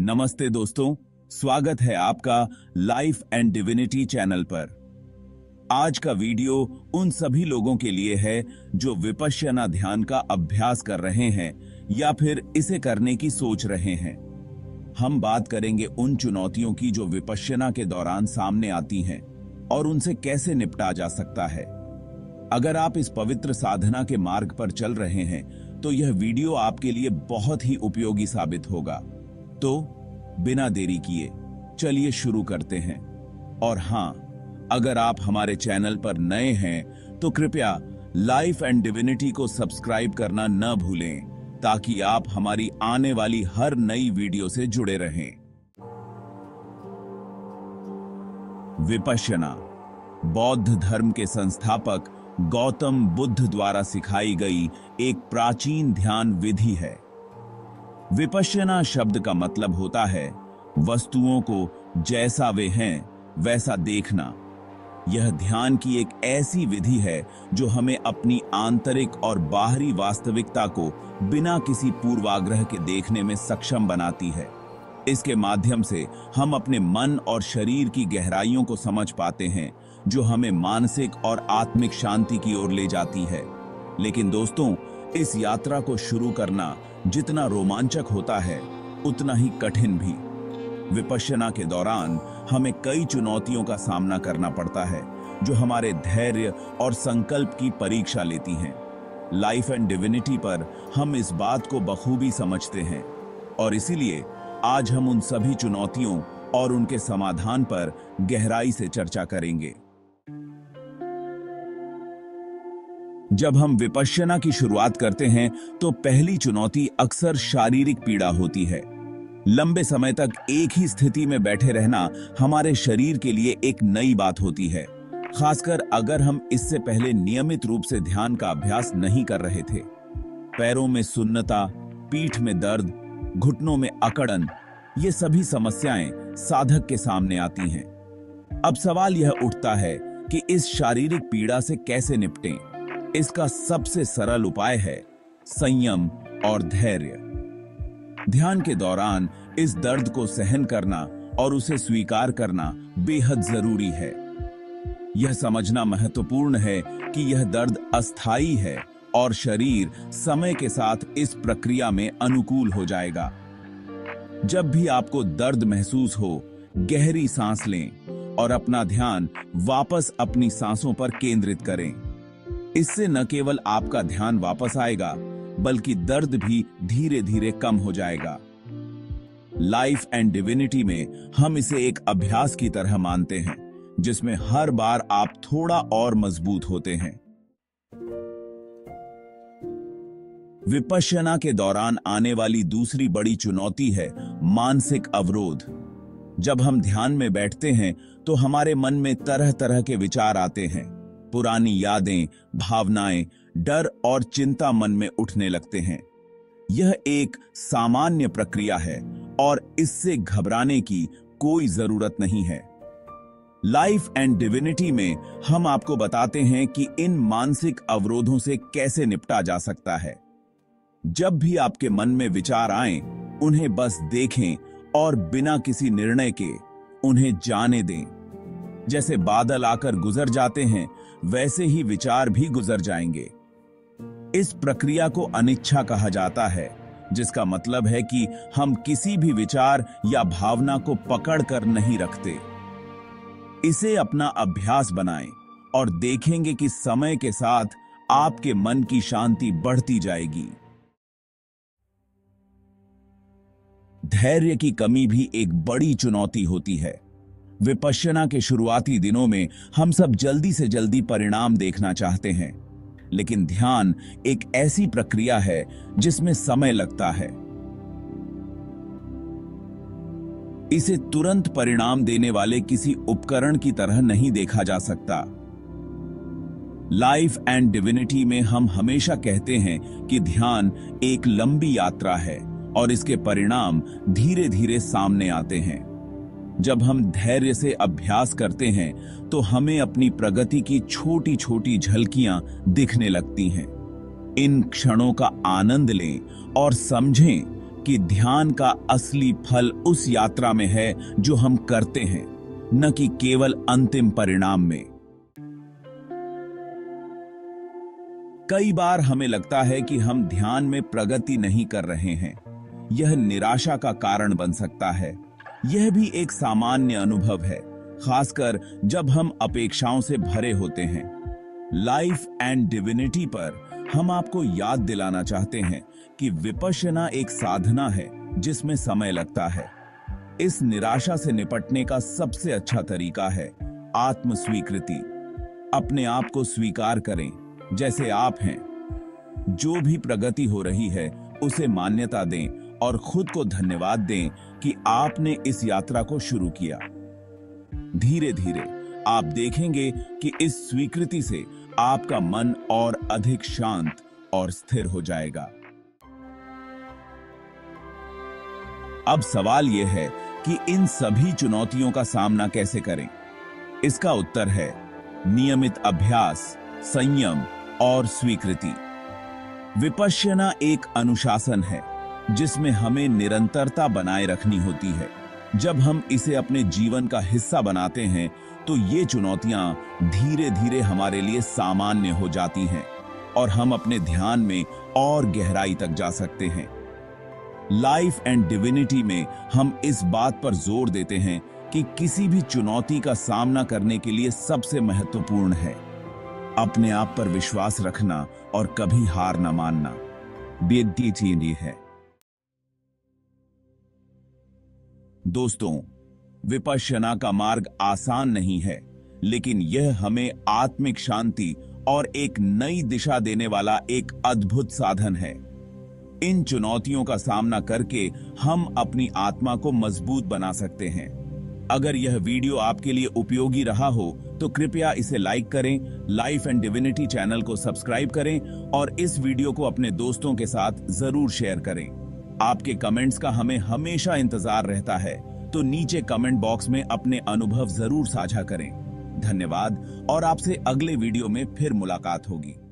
नमस्ते दोस्तों, स्वागत है आपका लाइफ एंड डिविनिटी चैनल पर। आज का वीडियो उन सभी लोगों के लिए है जो विपश्यना ध्यान का अभ्यास कर रहे हैं या फिर इसे करने की सोच रहे हैं। हम बात करेंगे उन चुनौतियों की जो विपश्यना के दौरान सामने आती हैं और उनसे कैसे निपटा जा सकता है। अगर आप इस पवित्र साधना के मार्ग पर चल रहे हैं तो यह वीडियो आपके लिए बहुत ही उपयोगी साबित होगा। तो बिना देरी किए चलिए शुरू करते हैं। और हाँ, अगर आप हमारे चैनल पर नए हैं तो कृपया लाइफ एंड डिविनिटी को सब्सक्राइब करना न भूलें ताकि आप हमारी आने वाली हर नई वीडियो से जुड़े रहें। विपश्यना बौद्ध धर्म के संस्थापक गौतम बुद्ध द्वारा सिखाई गई एक प्राचीन ध्यान विधि है। विपश्यना शब्द का मतलब होता है वस्तुओं को जैसा वे हैं वैसा देखना। यह ध्यान की एक ऐसी विधि है जो हमें अपनी आंतरिक और बाहरी वास्तविकता को बिना किसी पूर्वाग्रह के देखने में सक्षम बनाती है। इसके माध्यम से हम अपने मन और शरीर की गहराइयों को समझ पाते हैं जो हमें मानसिक और आत्मिक शांति की ओर ले जाती है। लेकिन दोस्तों, इस यात्रा को शुरू करना जितना रोमांचक होता है उतना ही कठिन भी। विपश्यना के दौरान हमें कई चुनौतियों का सामना करना पड़ता है जो हमारे धैर्य और संकल्प की परीक्षा लेती हैं। लाइफ एंड डिविनिटी पर हम इस बात को बखूबी समझते हैं और इसीलिए आज हम उन सभी चुनौतियों और उनके समाधान पर गहराई से चर्चा करेंगे। जब हम विपश्यना की शुरुआत करते हैं तो पहली चुनौती अक्सर शारीरिक पीड़ा होती है। लंबे समय तक एक ही स्थिति में बैठे रहना हमारे शरीर के लिए एक नई बात होती है, खासकर अगर हम इससे पहले नियमित रूप से ध्यान का अभ्यास नहीं कर रहे थे। पैरों में सुन्नता, पीठ में दर्द, घुटनों में अकड़न, ये सभी समस्याएं साधक के सामने आती हैं। अब सवाल यह उठता है कि इस शारीरिक पीड़ा से कैसे निपटें। इसका सबसे सरल उपाय है संयम और धैर्य। ध्यान के दौरान इस दर्द को सहन करना और उसे स्वीकार करना बेहद जरूरी है। यह समझना महत्वपूर्ण है कि यह दर्द अस्थायी है और शरीर समय के साथ इस प्रक्रिया में अनुकूल हो जाएगा। जब भी आपको दर्द महसूस हो, गहरी सांस लें और अपना ध्यान वापस अपनी सांसों पर केंद्रित करें। इससे न केवल आपका ध्यान वापस आएगा बल्कि दर्द भी धीरे धीरे कम हो जाएगा। लाइफ एंड डिविनिटी में हम इसे एक अभ्यास की तरह मानते हैं जिसमें हर बार आप थोड़ा और मजबूत होते हैं। विपश्यना के दौरान आने वाली दूसरी बड़ी चुनौती है मानसिक अवरोध। जब हम ध्यान में बैठते हैं तो हमारे मन में तरह तरह के विचार आते हैं। पुरानी यादें, भावनाएं, डर और चिंता मन में उठने लगते हैं। यह एक सामान्य प्रक्रिया है और इससे घबराने की कोई जरूरत नहीं है। लाइफ एंड डिविनिटी में हम आपको बताते हैं कि इन मानसिक अवरोधों से कैसे निपटा जा सकता है। जब भी आपके मन में विचार आए, उन्हें बस देखें और बिना किसी निर्णय के उन्हें जाने दें। जैसे बादल आकर गुजर जाते हैं वैसे ही विचार भी गुजर जाएंगे। इस प्रक्रिया को अनिच्छा कहा जाता है, जिसका मतलब है कि हम किसी भी विचार या भावना को पकड़ कर नहीं रखते। इसे अपना अभ्यास बनाएं और देखेंगे कि समय के साथ आपके मन की शांति बढ़ती जाएगी। धैर्य की कमी भी एक बड़ी चुनौती होती है। विपश्यना के शुरुआती दिनों में हम सब जल्दी से जल्दी परिणाम देखना चाहते हैं, लेकिन ध्यान एक ऐसी प्रक्रिया है जिसमें समय लगता है। इसे तुरंत परिणाम देने वाले किसी उपकरण की तरह नहीं देखा जा सकता। लाइफ एंड डिविनिटी में हम हमेशा कहते हैं कि ध्यान एक लंबी यात्रा है और इसके परिणाम धीरे धीरे सामने आते हैं। जब हम धैर्य से अभ्यास करते हैं तो हमें अपनी प्रगति की छोटी छोटी झलकियां दिखने लगती हैं। इन क्षणों का आनंद लें और समझें कि ध्यान का असली फल उस यात्रा में है जो हम करते हैं, न कि केवल अंतिम परिणाम में। कई बार हमें लगता है कि हम ध्यान में प्रगति नहीं कर रहे हैं। यह निराशा का कारण बन सकता है। यह भी एक सामान्य अनुभव है, खासकर जब हम अपेक्षाओं से भरे होते हैं। लाइफ एंड डिविनिटी पर हम आपको याद दिलाना चाहते हैं कि विपश्यना एक साधना है जिसमें समय लगता है। इस निराशा से निपटने का सबसे अच्छा तरीका है आत्म स्वीकृति। अपने आप को स्वीकार करें जैसे आप हैं। जो भी प्रगति हो रही है उसे मान्यता दें और खुद को धन्यवाद दें कि आपने इस यात्रा को शुरू किया। धीरे धीरे आप देखेंगे कि इस स्वीकृति से आपका मन और अधिक शांत और स्थिर हो जाएगा। अब सवाल यह है कि इन सभी चुनौतियों का सामना कैसे करें। इसका उत्तर है नियमित अभ्यास, संयम और स्वीकृति। विपश्यना एक अनुशासन है जिसमें हमें निरंतरता बनाए रखनी होती है। जब हम इसे अपने जीवन का हिस्सा बनाते हैं तो ये चुनौतियां धीरे धीरे हमारे लिए सामान्य हो जाती हैं और हम अपने ध्यान में और गहराई तक जा सकते हैं। लाइफ एंड डिविनिटी में हम इस बात पर जोर देते हैं कि किसी भी चुनौती का सामना करने के लिए सबसे महत्वपूर्ण है अपने आप पर विश्वास रखना और कभी हार न मानना। बेदी चीनी है दोस्तों, विपश्यना का मार्ग आसान नहीं है, लेकिन यह हमें आत्मिक शांति और एक नई दिशा देने वाला एक अद्भुत साधन है। इन चुनौतियों का सामना करके हम अपनी आत्मा को मजबूत बना सकते हैं। अगर यह वीडियो आपके लिए उपयोगी रहा हो तो कृपया इसे लाइक करें, लाइफ एंड डिविनिटी चैनल को सब्सक्राइब करें और इस वीडियो को अपने दोस्तों के साथ जरूर शेयर करें। आपके कमेंट्स का हमें हमेशा इंतजार रहता है, तो नीचे कमेंट बॉक्स में अपने अनुभव जरूर साझा करें। धन्यवाद और आपसे अगले वीडियो में फिर मुलाकात होगी।